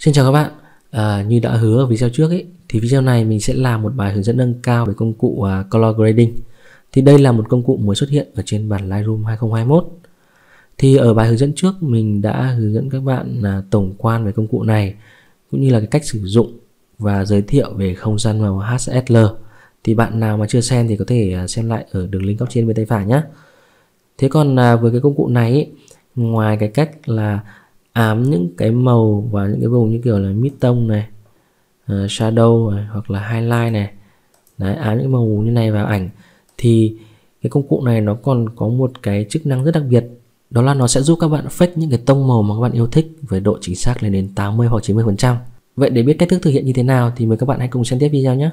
Xin chào các bạn. Như đã hứa ở video trước ấy, thì video này mình sẽ làm một bài hướng dẫn nâng cao về công cụ Color Grading. Thì đây là một công cụ mới xuất hiện ở trên bản Lightroom 2021. Thì ở bài hướng dẫn trước mình đã hướng dẫn các bạn tổng quan về công cụ này, cũng như là cái cách sử dụng và giới thiệu về không gian màu HSL. Thì bạn nào mà chưa xem thì có thể xem lại ở đường link góc trên bên tay phải nhé. Thế còn với cái công cụ này ấy, ngoài cái cách là ám những cái màu và những cái vùng như kiểu là mid-tone này, shadow này, hoặc là highlight này, đấy, ám những màu như này vào ảnh, thì cái công cụ này nó còn có một cái chức năng rất đặc biệt, đó là nó sẽ giúp các bạn fake những cái tông màu mà các bạn yêu thích với độ chính xác lên đến 80 hoặc 90%. Vậy để biết cách thức thực hiện như thế nào thì mời các bạn hãy cùng xem tiếp video nhé.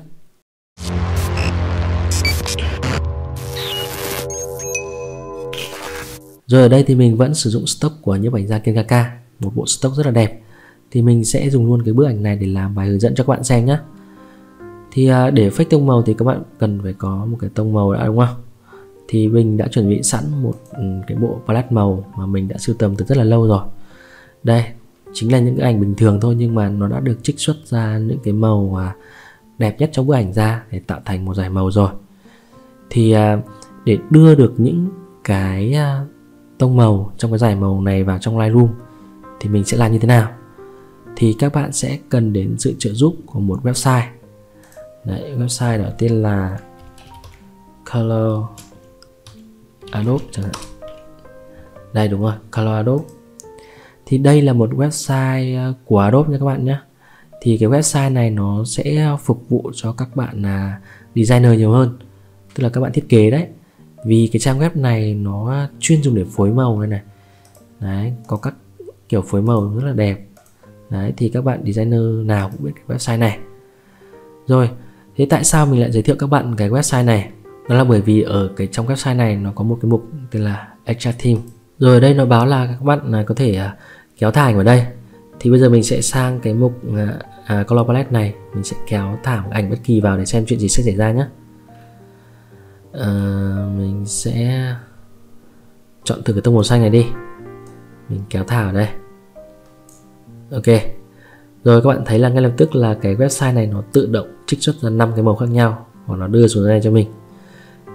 Rồi ở đây thì mình vẫn sử dụng stock của nhiếp ảnh gia Kenkaka, một bộ stock rất là đẹp. Thì mình sẽ dùng luôn cái bức ảnh này để làm bài hướng dẫn cho các bạn xem nhé. Thì để fake tông màu thì các bạn cần phải có một cái tông màu đã, đúng không? Thì mình đã chuẩn bị sẵn một cái bộ palette màu mà mình đã sưu tầm từ rất là lâu rồi. Đây, chính là những cái ảnh bình thường thôi nhưng mà nó đã được trích xuất ra những cái màu đẹp nhất trong bức ảnh ra để tạo thành một dải màu rồi. Thì để đưa được những cái tông màu trong cái dải màu này vào trong Lightroom thì mình sẽ làm như thế nào? Thì các bạn sẽ cần đến sự trợ giúp của một website. Đấy, website đó tên là Color Adobe chẳng hạn. Đây, đúng rồi, Color Adobe. Thì đây là một website của Adobe nha các bạn nhé. Thì cái website này nó sẽ phục vụ cho các bạn là designer nhiều hơn, tức là các bạn thiết kế đấy. Vì cái trang web này nó chuyên dùng để phối màu này này. Đấy, có các kiểu phối màu rất là đẹp. Đấy, thì các bạn designer nào cũng biết cái website này. Rồi, thế tại sao mình lại giới thiệu các bạn cái website này? Đó là bởi vì ở cái trong website này nó có một cái mục tên là Extra Theme. Rồi ở đây nó báo là các bạn có thể kéo thả ảnh vào đây. Thì bây giờ mình sẽ sang cái mục Color Palette này. Mình sẽ kéo thả một ảnh bất kỳ vào để xem chuyện gì sẽ xảy ra nhé. Mình sẽ chọn thử cái tông màu xanh này đi. Mình kéo thả vào đây. Ok. Rồi các bạn thấy là ngay lập tức là cái website này nó tự động trích xuất ra 5 cái màu khác nhau và nó đưa xuống đây cho mình.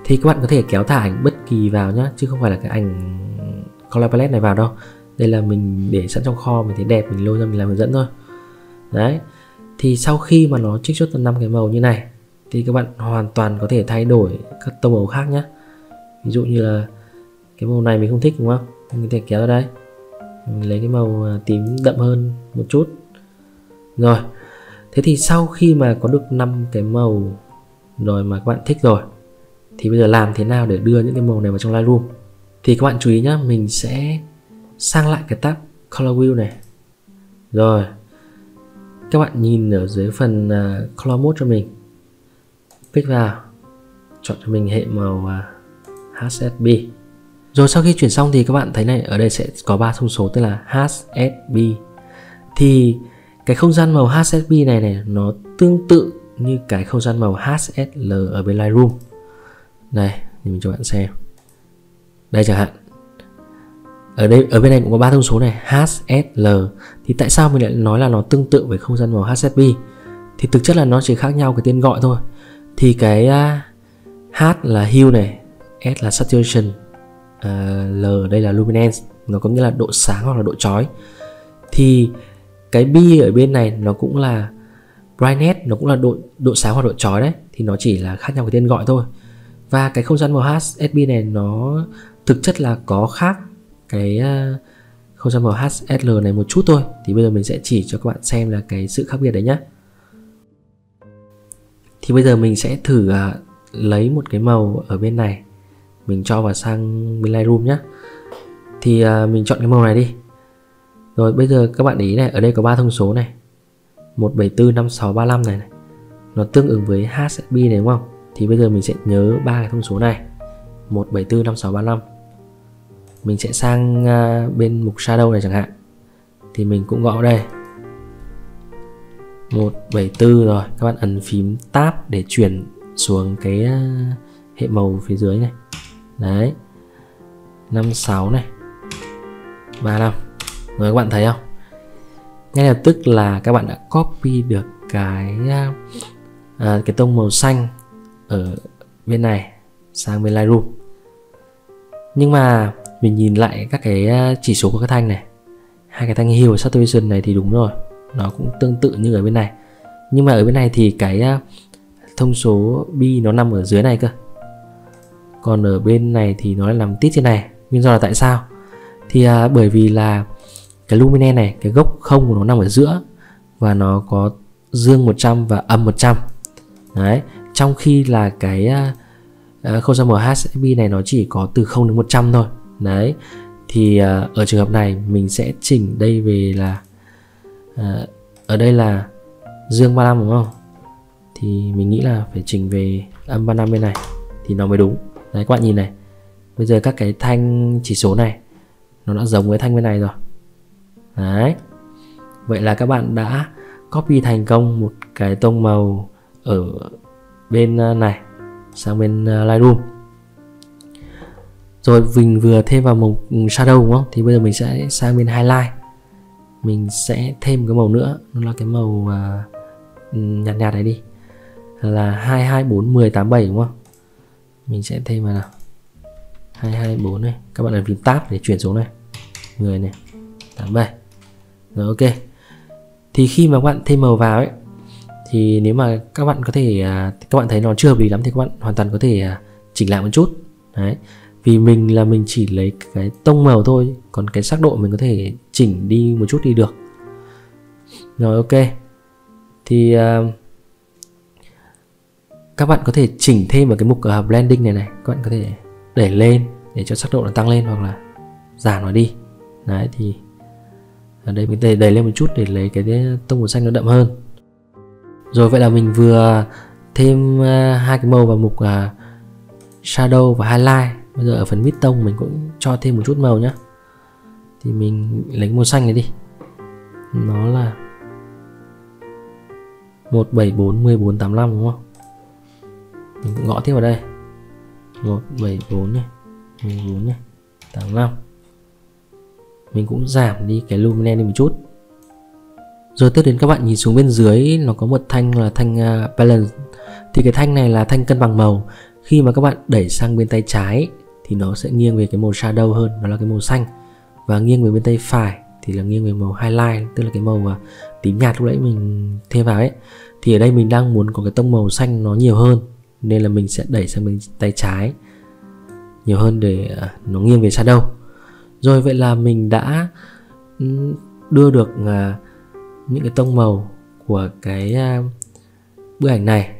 Thì các bạn có thể kéo thả ảnh bất kỳ vào nhá, chứ không phải là cái ảnh Color Palette này vào đâu. Đây là mình để sẵn trong kho, mình thấy đẹp mình lôi ra mình làm hướng dẫn thôi. Đấy. Thì sau khi mà nó trích xuất ra 5 cái màu như này thì các bạn hoàn toàn có thể thay đổi các tông màu khác nhé. Ví dụ như là cái màu này mình không thích, đúng không? Mình có thể kéo ra đây, mình lấy cái màu tím đậm hơn một chút. Rồi, thế thì sau khi mà có được 5 cái màu rồi mà các bạn thích rồi, thì bây giờ làm thế nào để đưa những cái màu này vào trong Lightroom? Thì các bạn chú ý nhé, mình sẽ sang lại cái tab Color Wheel này. Rồi, các bạn nhìn ở dưới phần Color Mode cho mình, click vào, chọn cho mình hệ màu HSB. Rồi sau khi chuyển xong thì các bạn thấy này, ở đây sẽ có 3 thông số tên là HSB. Thì cái không gian màu HSB này này nó tương tự như cái không gian màu HSL ở bên Lightroom. Đây, mình cho bạn xem. Đây chẳng hạn. Ở đây, ở bên này cũng có 3 thông số này, HSL. Thì tại sao mình lại nói là nó tương tự với không gian màu HSB? Thì thực chất là nó chỉ khác nhau cái tên gọi thôi. Thì cái H là Hue này, S là Saturation, L đây là Luminance, nó có nghĩa là độ sáng hoặc là độ chói. Thì cái B ở bên này nó cũng là Brightness, nó cũng là độ sáng hoặc độ chói đấy. Thì nó chỉ là khác nhau cái tên gọi thôi. Và cái không gian màu HSB này nó thực chất là có khác cái không gian màu HSL này một chút thôi. Thì bây giờ mình sẽ chỉ cho các bạn xem là cái sự khác biệt đấy nhé. Thì bây giờ mình sẽ thử lấy một cái màu ở bên này, mình cho vào sang bên Lightroom nhé. Thì mình chọn cái màu này đi. Rồi bây giờ các bạn để ý này, ở đây có 3 thông số này, 1, 7, 4, 5, 6, 35 này. Nó tương ứng với HSB này, đúng không? Thì bây giờ mình sẽ nhớ 3 cái thông số này, 1, 7, 4, 5, 6, 35. Mình sẽ sang bên mục shadow này chẳng hạn. Thì mình cũng gõ đây 174 rồi, các bạn ấn phím Tab để chuyển xuống cái hệ màu phía dưới này. Đấy, 56 này, 35. Rồi các bạn thấy không? Ngay lập tức là các bạn đã copy được cái tông màu xanh ở bên này sang bên Lightroom. Nhưng mà mình nhìn lại các cái chỉ số của cái thanh này, hai cái thanh Hue và Saturation này thì đúng rồi, nó cũng tương tự như ở bên này. Nhưng mà ở bên này thì cái thông số bi nó nằm ở dưới này cơ, còn ở bên này thì nó nằm tít trên này. Nguyên do là tại sao? Thì bởi vì là cái Luminance này, cái gốc không của nó nằm ở giữa và nó có dương 100 và âm 100. Đấy, trong khi là cái không gian màu HSB này nó chỉ có từ 0 đến 100 thôi. Đấy, thì ở trường hợp này mình sẽ chỉnh đây về là ở đây là dương 35 đúng không? Thì mình nghĩ là phải chỉnh về âm 35 bên này thì nó mới đúng. Đấy, các bạn nhìn này, bây giờ các cái thanh chỉ số này nó đã giống với thanh bên này rồi. Đấy, vậy là các bạn đã copy thành công một cái tông màu ở bên này sang bên Lightroom. Rồi mình vừa thêm vào màu shadow đúng không? Thì bây giờ mình sẽ sang bên highlight, mình sẽ thêm một cái màu nữa, nó là cái màu nhạt nhạt này đi, là 224187 đúng không? Mình sẽ thêm vào nào 224 này, các bạn ấn phím tab để chuyển xuống này, 10 này, 87. Rồi ok. Thì khi mà các bạn thêm màu vào ấy, thì nếu mà các bạn có thể, các bạn thấy nó chưa hợp lý lắm thì các bạn hoàn toàn có thể chỉnh lại một chút. Đấy, vì mình là mình chỉ lấy cái tông màu thôi, còn cái sắc độ mình có thể chỉnh đi một chút đi được. Rồi ok. Thì các bạn có thể chỉnh thêm vào cái mục blending này này, các bạn có thể để lên để cho sắc độ nó tăng lên hoặc là giảm nó đi. Đấy, thì ở đây mình đẩy lên một chút để lấy cái tông màu xanh nó đậm hơn. Rồi vậy là mình vừa thêm hai cái màu vào mục shadow và highlight. Bây giờ ở phần mid tone mình cũng cho thêm một chút màu nhá. Thì mình lấy cái màu xanh này đi, nó là 1741485 đúng không? Mình cũng gõ tiếp vào đây 174 này, 14 này, 85. Mình cũng giảm đi cái luminance đi một chút. Rồi tiếp đến các bạn nhìn xuống bên dưới, nó có một thanh là thanh balance. Thì cái thanh này là thanh cân bằng màu. Khi mà các bạn đẩy sang bên tay trái thì nó sẽ nghiêng về cái màu shadow hơn, đó là cái màu xanh. Và nghiêng về bên tay phải thì là nghiêng về màu highlight, tức là cái màu tím nhạt lúc nãy mình thêm vào ấy. Thì ở đây mình đang muốn có cái tông màu xanh nó nhiều hơn, nên là mình sẽ đẩy sang bên tay trái nhiều hơn để nó nghiêng về shadow. Rồi vậy là mình đã đưa được những cái tông màu của cái bức ảnh này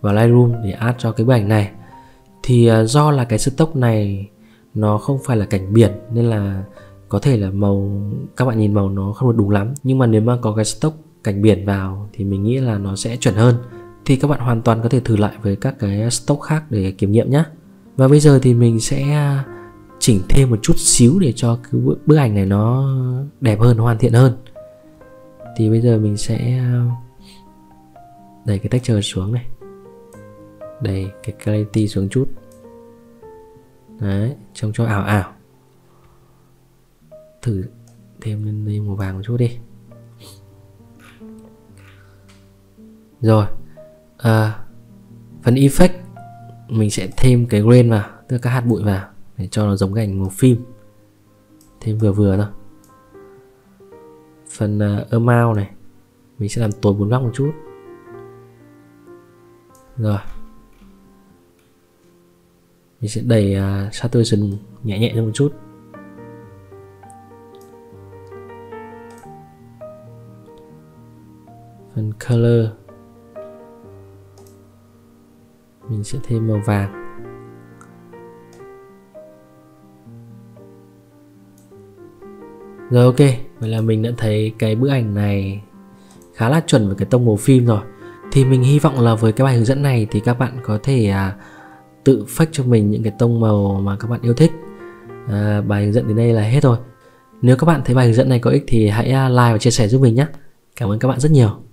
vào Lightroom để add cho cái bức ảnh này. Thì do là cái stock này nó không phải là cảnh biển nên là có thể là màu, các bạn nhìn màu nó không được đúng lắm. Nhưng mà nếu mà có cái stock cảnh biển vào thì mình nghĩ là nó sẽ chuẩn hơn. Thì các bạn hoàn toàn có thể thử lại với các cái stock khác để kiểm nghiệm nhé. Và bây giờ thì mình sẽ chỉnh thêm một chút xíu để cho cái bức ảnh này nó đẹp hơn, hoàn thiện hơn. Thì bây giờ mình sẽ đẩy cái texture xuống này, đẩy cái clarity xuống chút. Đấy, trông cho ảo ảo. Thử thêm lên đây màu vàng một chút đi. Rồi phần effect mình sẽ thêm cái grain vào, tức là các hạt bụi vào để cho nó giống cái ảnh màu phim, thêm vừa vừa thôi. Phần amount này mình sẽ làm tối bốn góc một chút. Rồi mình sẽ đẩy saturation nhẹ nhẹ lên một chút. Phần color mình sẽ thêm màu vàng. Rồi ok, vậy là mình đã thấy cái bức ảnh này khá là chuẩn với cái tông màu phim rồi. Thì mình hy vọng là với cái bài hướng dẫn này thì các bạn có thể tự fake cho mình những cái tông màu mà các bạn yêu thích. Bài hướng dẫn đến đây là hết rồi. Nếu các bạn thấy bài hướng dẫn này có ích thì hãy like và chia sẻ giúp mình nhé. Cảm ơn các bạn rất nhiều.